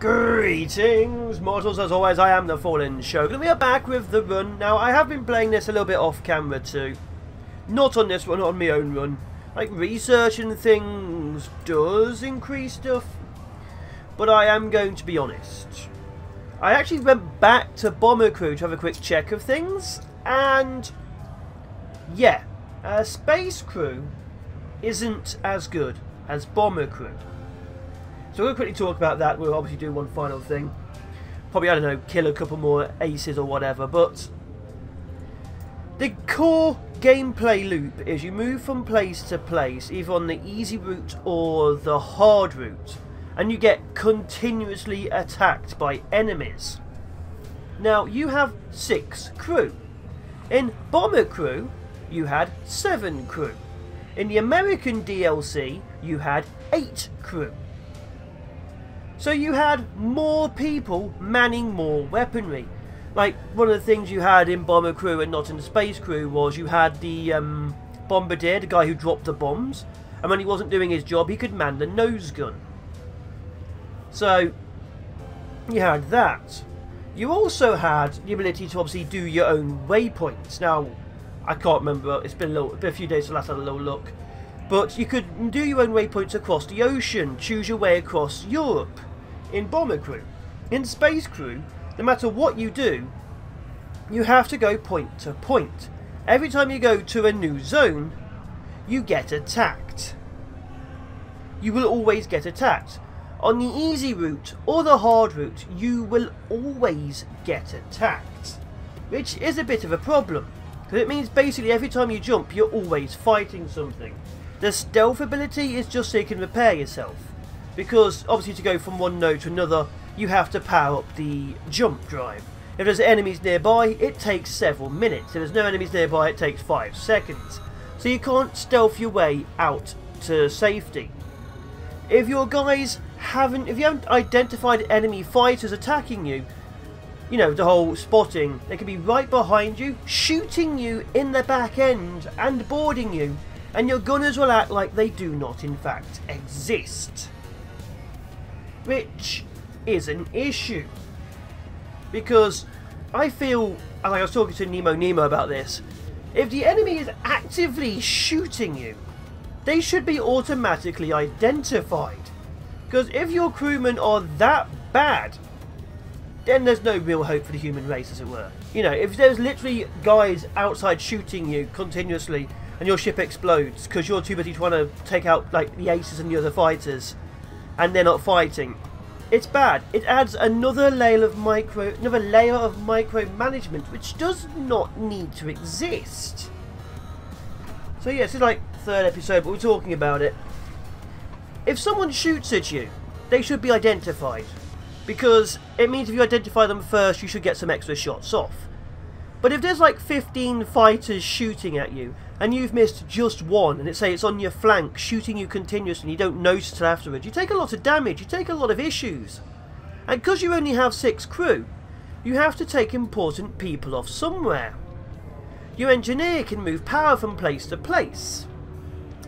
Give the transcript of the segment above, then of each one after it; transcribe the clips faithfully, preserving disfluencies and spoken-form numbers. Greetings, mortals, as always, I am the Fallen Shogun, and we are back with the run. Now, I have been playing this a little bit off camera too. Not on this one, on my own run. Like, researching things does increase stuff, but I am going to be honest. I actually went back to Bomber Crew to have a quick check of things, and yeah, uh, Space Crew isn't as good as Bomber Crew. So we'll quickly talk about that. We'll obviously do one final thing. Probably, I don't know, kill a couple more aces or whatever. But the core gameplay loop is you move from place to place, either on the easy route or the hard route, and you get continuously attacked by enemies. Now, you have six crew. In Bomber Crew, you had seven crew. In the American D L C, you had eight crew. So you had more people manning more weaponry. Like, one of the things you had in Bomber Crew and not in the Space Crew was you had the um, bombardier, the guy who dropped the bombs, and when he wasn't doing his job, he could man the nose gun. So you had that. You also had the ability to obviously do your own waypoints. Now, I can't remember. It's been a, little, been a few days since I last had a little look, but you could do your own waypoints across the ocean. Choose your way across Europe. In Bomber Crew. In Space Crew, no matter what you do, you have to go point to point. Every time you go to a new zone, you get attacked. You will always get attacked. On the easy route or the hard route, you will always get attacked, which is a bit of a problem, because it means basically every time you jump, you're always fighting something. The stealth ability is just so you can repair yourself, because obviously to go from one node to another, you have to power up the jump drive. If there's enemies nearby, it takes several minutes. If there's no enemies nearby, it takes five seconds. So you can't stealth your way out to safety. If your guys haven't, if you haven't identified enemy fighters attacking you, you know, the whole spotting, they could be right behind you, shooting you in the back end and boarding you, and your gunners will act like they do not, in fact, exist. Which is an issue, because I feel, and I was talking to Nemo Nemo about this, if the enemy is actively shooting you, they should be automatically identified. Because if your crewmen are that bad, then there's no real hope for the human race, as it were. You know, if there's literally guys outside shooting you continuously and your ship explodes because you're too busy trying to take out, like, the aces and the other fighters, and they're not fighting, it's bad. It adds another layer of micro, another layer of micromanagement, which does not need to exist. So yeah, this is like third episode, but we're talking about it. If someone shoots at you, they should be identified, because it means if you identify them first, you should get some extra shots off. But if there's like fifteen fighters shooting at you, and you've missed just one, and it say it's on your flank, shooting you continuously, and you don't notice till afterwards, you take a lot of damage, you take a lot of issues. And because you only have six crew, you have to take important people off somewhere. Your engineer can move power from place to place.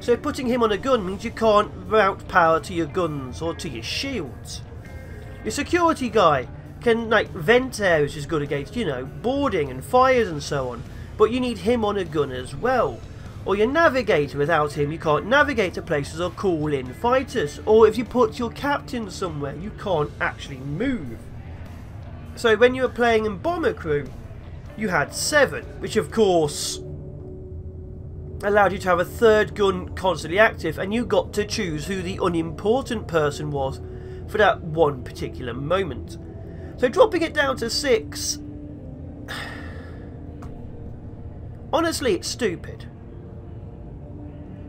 So putting him on a gun means you can't route power to your guns or to your shields. Your security guy can, like, vent air, which is good against, you know, boarding and fires and so on. But you need him on a gun as well. Or your navigator, without him you can't navigate to places or call in fighters. Or if you put your captain somewhere, you can't actually move. So when you were playing in Bomber Crew, you had seven, which of course allowed you to have a third gun constantly active, and you got to choose who the unimportant person was for that one particular moment. So dropping it down to six, honestly, it's stupid.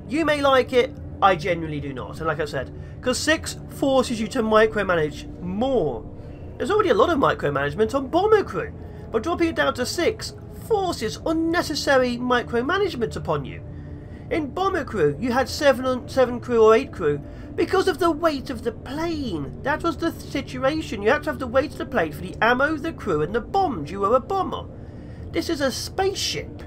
You may like it, I genuinely do not. And like I said, because six forces you to micromanage more. There's already a lot of micromanagement on Bomber Crew, but dropping it down to six forces unnecessary micromanagement upon you. In Bomber Crew, you had seven, seven crew or eight crew because of the weight of the plane. That was the situation. You had to have the weight of the plane for the ammo, the crew, and the bombs. You were a bomber. This is a spaceship.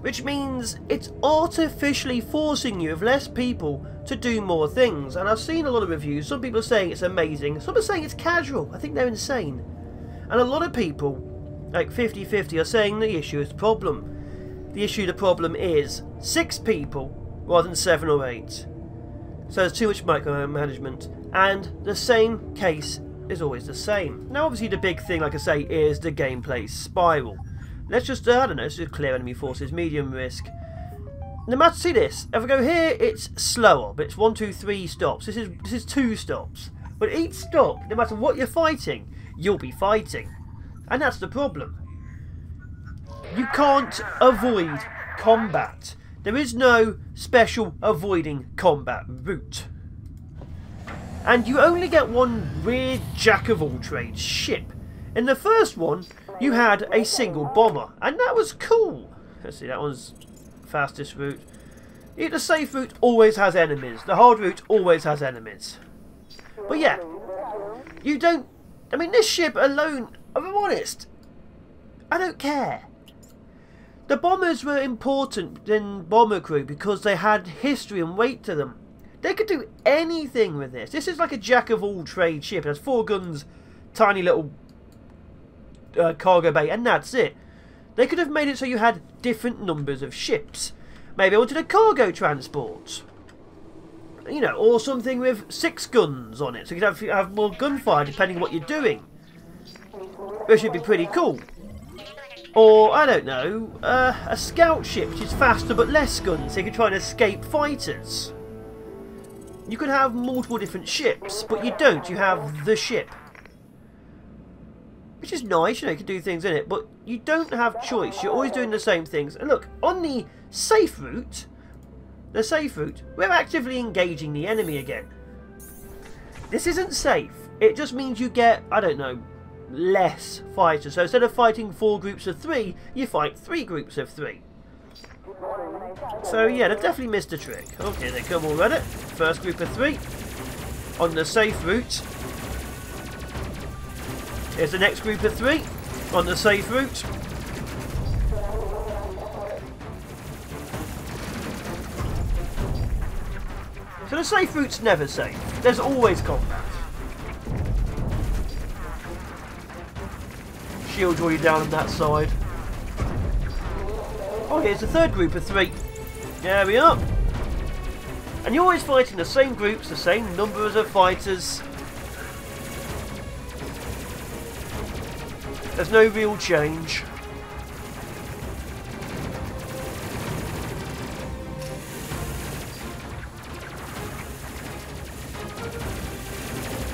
which means it's artificially forcing you with less people to do more things. And I've seen a lot of reviews. Some people are saying it's amazing, some are saying it's casual. I think they're insane. And a lot of people, like fifty fifty, are saying the issue is the problem. The issue, the problem is six people rather than seven or eight. So there's too much micromanagement, and the same case is always the same. Now obviously the big thing, like I say, is the gameplay spiral. Let's just, uh, I don't know, let's just clear enemy forces, medium risk. Now matter, see this, if I go here, it's slower, but it's one, two, three stops. This is, this is two stops. But each stop, no matter what you're fighting, you'll be fighting. And that's the problem. You can't avoid combat. There is no special avoiding combat route. And you only get one weird jack-of-all-trades ship. In the first one, you had a single bomber, and that was cool. Let's see, that one's fastest route. The safe route always has enemies. The hard route always has enemies. But yeah, you don't... I mean, this ship alone, if I'm honest, I don't care. The bombers were important in Bomber Crew because they had history and weight to them. They could do anything with this. This is like a jack-of-all-trade ship. It has four guns, tiny little uh, cargo bay, and that's it. They could have made it so you had different numbers of ships. Maybe I wanted a cargo transport. You know, or something with six guns on it, so you could have, have more gunfire depending on what you're doing. Which would be pretty cool. Or, I don't know, uh, a scout ship which is faster but less guns, so you can try and escape fighters. You could have multiple different ships, but you don't. You have the ship. Which is nice, you know, you can do things in it, but you don't have choice. You're always doing the same things. And look, on the safe route... The safe route, we're actively engaging the enemy again. This isn't safe. It just means you get, I don't know, less fighters. So instead of fighting four groups of three, you fight three groups of three. So yeah, they've definitely missed a trick. Okay, they come all at it. First group of three on the safe route. Here's the next group of three on the safe route. So the safe route's never safe. There's always combat. Shields already down on that side. Oh, here's the third group of three. There we are. And you're always fighting the same groups, the same numbers of fighters. There's no real change.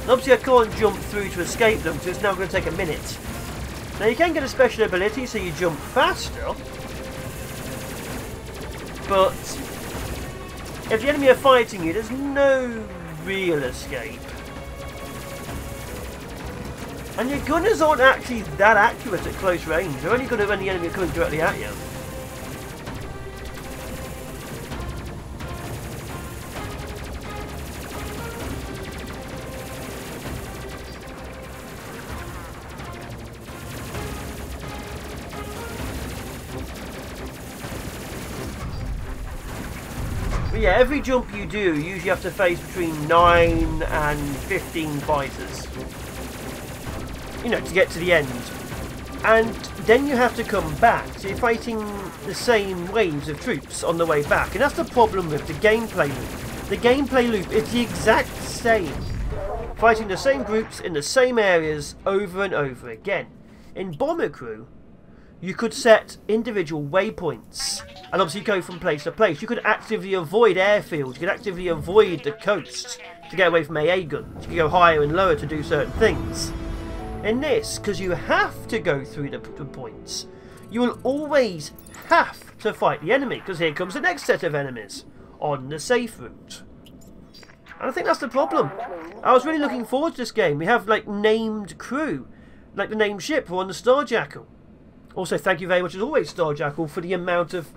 Obviously I can't jump through to escape them, so it's now going to take a minute. Now you can get a special ability so you jump faster, but if the enemy are fighting you, there's no real escape. And your gunners aren't actually that accurate at close range. They're only good at when the enemy are coming directly at you. Yeah, every jump you do, you usually have to face between nine and fifteen fighters. You know, to get to the end. And then you have to come back, so you're fighting the same waves of troops on the way back. And that's the problem with the gameplay loop. The gameplay loop is the exact same. Fighting the same groups in the same areas over and over again. In Bomber Crew, you could set individual waypoints. And obviously go from place to place. You could actively avoid airfields. You could actively avoid the coast to get away from A A guns. You could go higher and lower to do certain things. In this, because you have to go through the, the points, you will always have to fight the enemy, because here comes the next set of enemies on the safe route. And I think that's the problem. I was really looking forward to this game. We have, like, named crew. Like the named ship who are on the Star Jackal. Also, thank you very much, as always, Star Jackal, for the amount of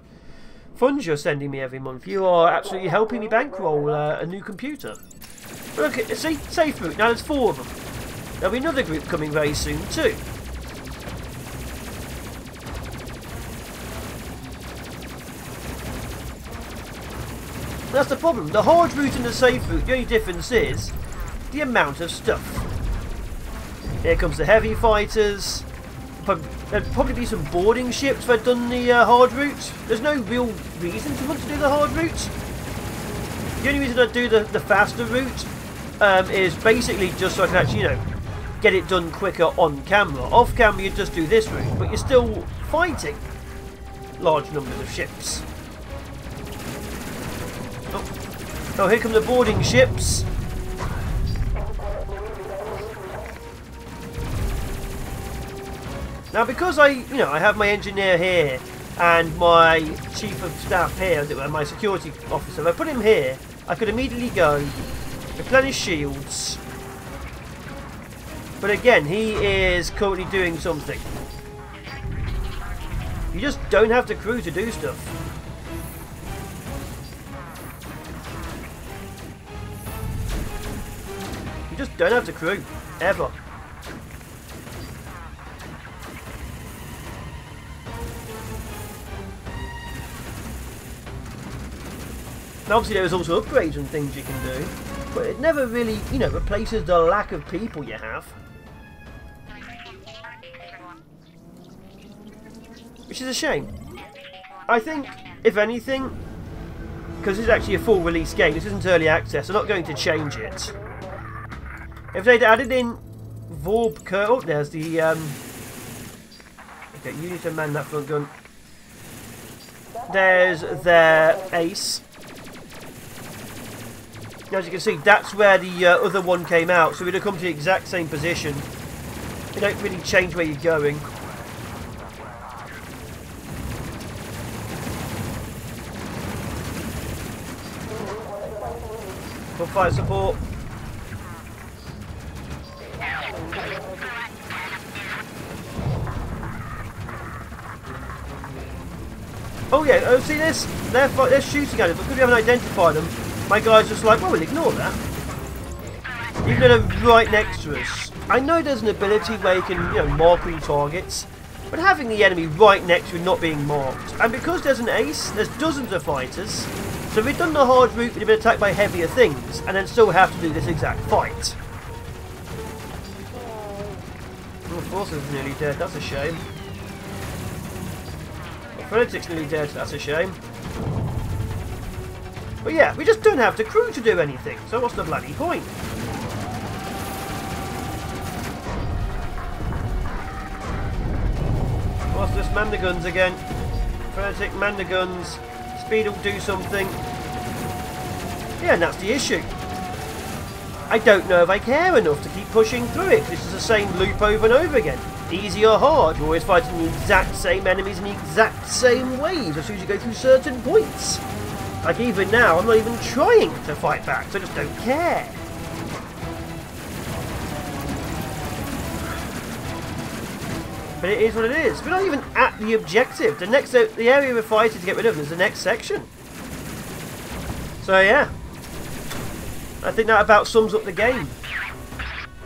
funds you're sending me every month. You are absolutely helping me bankroll uh, a new computer. But look, see, safe route. Now there's four of them. There'll be another group coming very soon too. That's the problem. The hard route and the safe route, the only difference is the amount of stuff. Here comes the heavy fighters. There'd probably be some boarding ships if I'd done the uh, hard route. There's no real reason to want to do the hard route. The only reason I do the, the faster route um, is basically just so I can actually, you know, get it done quicker on camera. Off camera you just do this route, but you're still fighting large numbers of ships. Oh, oh here come the boarding ships. Now because I, you know, I have my engineer here and my chief of staff here, as it were, my security officer, if I put him here, I could immediately go replenish shields. But again, he is currently doing something. You just don't have the crew to do stuff. You just don't have the crew, ever. Now obviously there's also upgrades and things you can do, but it never really, you know, replaces the lack of people you have. Which is a shame. I think, if anything, because this is actually a full release game, this isn't early access, they're not going to change it. If they'd added in Vorb Curl, oh, there's the, um... okay, you need to man that front gun. There's their ace. As you can see, that's where the uh, other one came out, so we'd have come to the exact same position. You don't really change where you're going. Good fire support. Oh yeah, oh see this? They're, they're shooting at it, but because we haven't identified them, my guy's just like, well, we'll ignore that. Even though they're right next to us. I know there's an ability where you can, you know, mark who targets, but having the enemy right next to you not being marked. And because there's an ace, there's dozens of fighters, so if we'd done the hard route, we'd have been attacked by heavier things, and then still have to do this exact fight. Oh, Forcer's nearly dead, that's a shame. Fanatic's nearly dead, that's a shame. But yeah, we just don't have the crew to do anything, so what's the bloody point? What's this? Mandiguns again. Fanatic Mandiguns. Speed will do something. Yeah, and that's the issue. I don't know if I care enough to keep pushing through it. This is the same loop over and over again. Easy or hard, you're always fighting the exact same enemies in the exact same ways as soon as you go through certain points. Like even now, I'm not even trying to fight back, so I just don't care. But it is what it is. We're not even at the objective. The next, the area we're fighting to get rid of is the next section. So yeah, I think that about sums up the game.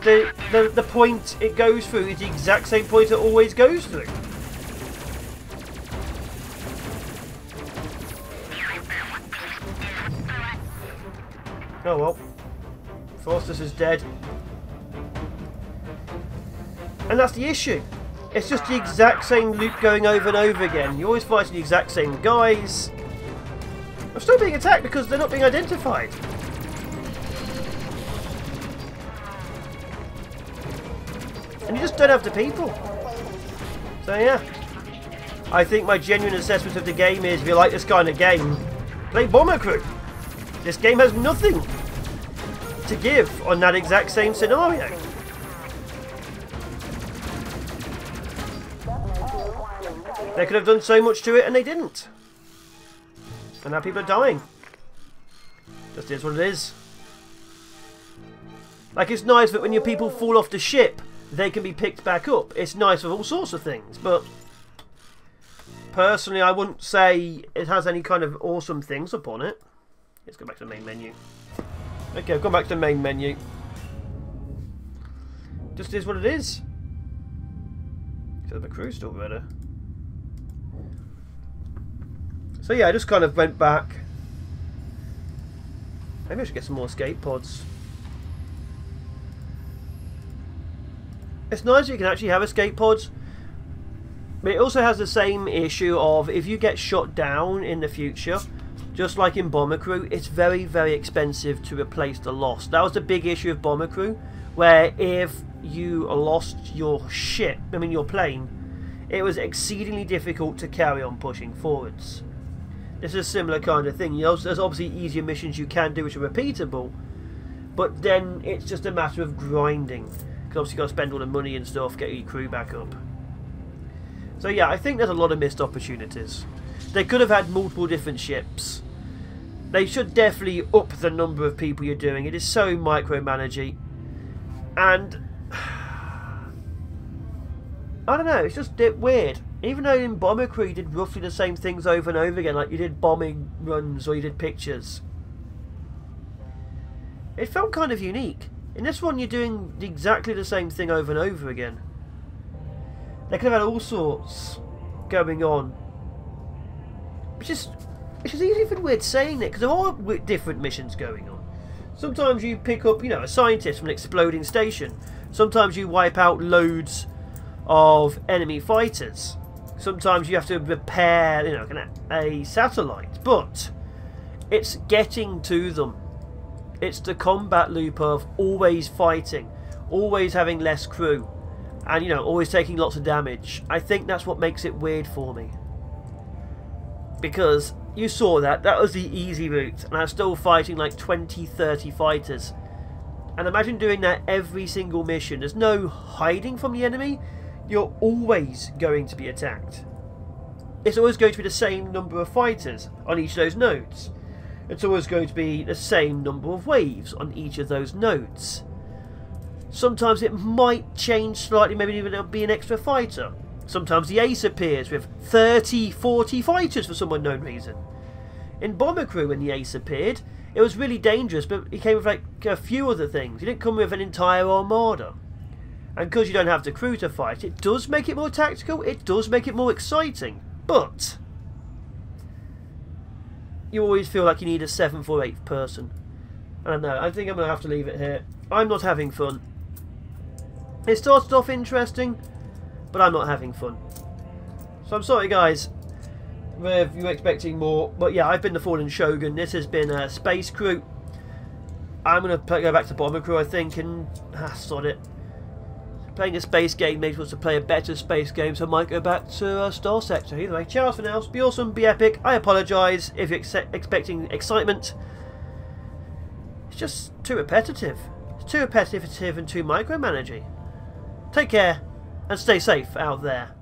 The, the, the point it goes through is the exact same point it always goes through. Oh well, Faustus is dead. And that's the issue. It's just the exact same loop going over and over again. You're always fighting the exact same guys. I'm still being attacked because they're not being identified. And you just don't have the people. So yeah, I think my genuine assessment of the game is, if you like this kind of game, play Bomber Crew. This game has nothing to give on that exact same scenario. They could have done so much to it and they didn't. And now people are dying. Just is what it is. Like, it's nice that when your people fall off the ship, they can be picked back up. It's nice for all sorts of things, but personally I wouldn't say it has any kind of awesome things upon it. Let's go back to the main menu. Okay, I've gone back to the main menu. Just is what it is. So the crew's still better. So yeah, I just kind of went back Maybe I should get some more escape pods. It's nice you can actually have escape pods. But it also has the same issue of if you get shot down in the future, just like in Bomber Crew, it's very, very expensive to replace the loss. That was the big issue of Bomber Crew, where if you lost your ship, I mean your plane, it was exceedingly difficult to carry on pushing forwards. It's a similar kind of thing. You know, there's obviously easier missions you can do which are repeatable, but then it's just a matter of grinding, because obviously you've got to spend all the money and stuff, get your crew back up. So yeah, I think there's a lot of missed opportunities. They could have had multiple different ships. They should definitely up the number of people you're doing. It is so micromanagey. And I don't know, it's just a bit weird. Even though in Bomber Crew you did roughly the same things over and over again, like you did bombing runs or you did pictures. It felt kind of unique. In this one you're doing exactly the same thing over and over again. They could have had all sorts going on. It's just, it's just even weird saying it, because there are different missions going on. Sometimes you pick up, you know, a scientist from an exploding station. Sometimes you wipe out loads of enemy fighters. Sometimes you have to repair, you know, a satellite. But it's getting to them. It's the combat loop of always fighting, always having less crew. And, you know, always taking lots of damage. I think that's what makes it weird for me. Because you saw that. That was the easy route. And I'm still fighting like twenty, thirty fighters. And imagine doing that every single mission. There's no hiding from the enemy. You're always going to be attacked. It's always going to be the same number of fighters on each of those nodes. It's always going to be the same number of waves on each of those nodes. Sometimes it might change slightly, maybe even there'll be an extra fighter. Sometimes the ace appears with thirty, forty fighters for some unknown reason. In Bomber Crew, when the ace appeared, it was really dangerous, but he came with like a few other things. He didn't come with an entire armada. And because you don't have the crew to fight, it does make it more tactical, it does make it more exciting, but you always feel like you need a seventh or eighth person. I don't know, I think I'm going to have to leave it here. I'm not having fun. It started off interesting, but I'm not having fun. So I'm sorry guys, if you're expecting more. But yeah, I've been the Fallen Shogun. This has been a Space Crew. I'm going to go back to Bomber Crew, I think, and ah, sod it. Playing a space game makes us to play a better space game, so I might go back to uh, Star Sector. Either way, ciao for now. Be awesome, be epic. I apologise if you're ex expecting excitement. It's just too repetitive. It's too repetitive and too micromanaging. Take care and stay safe out there.